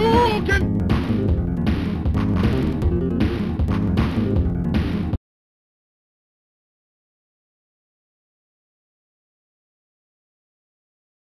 Hadouken!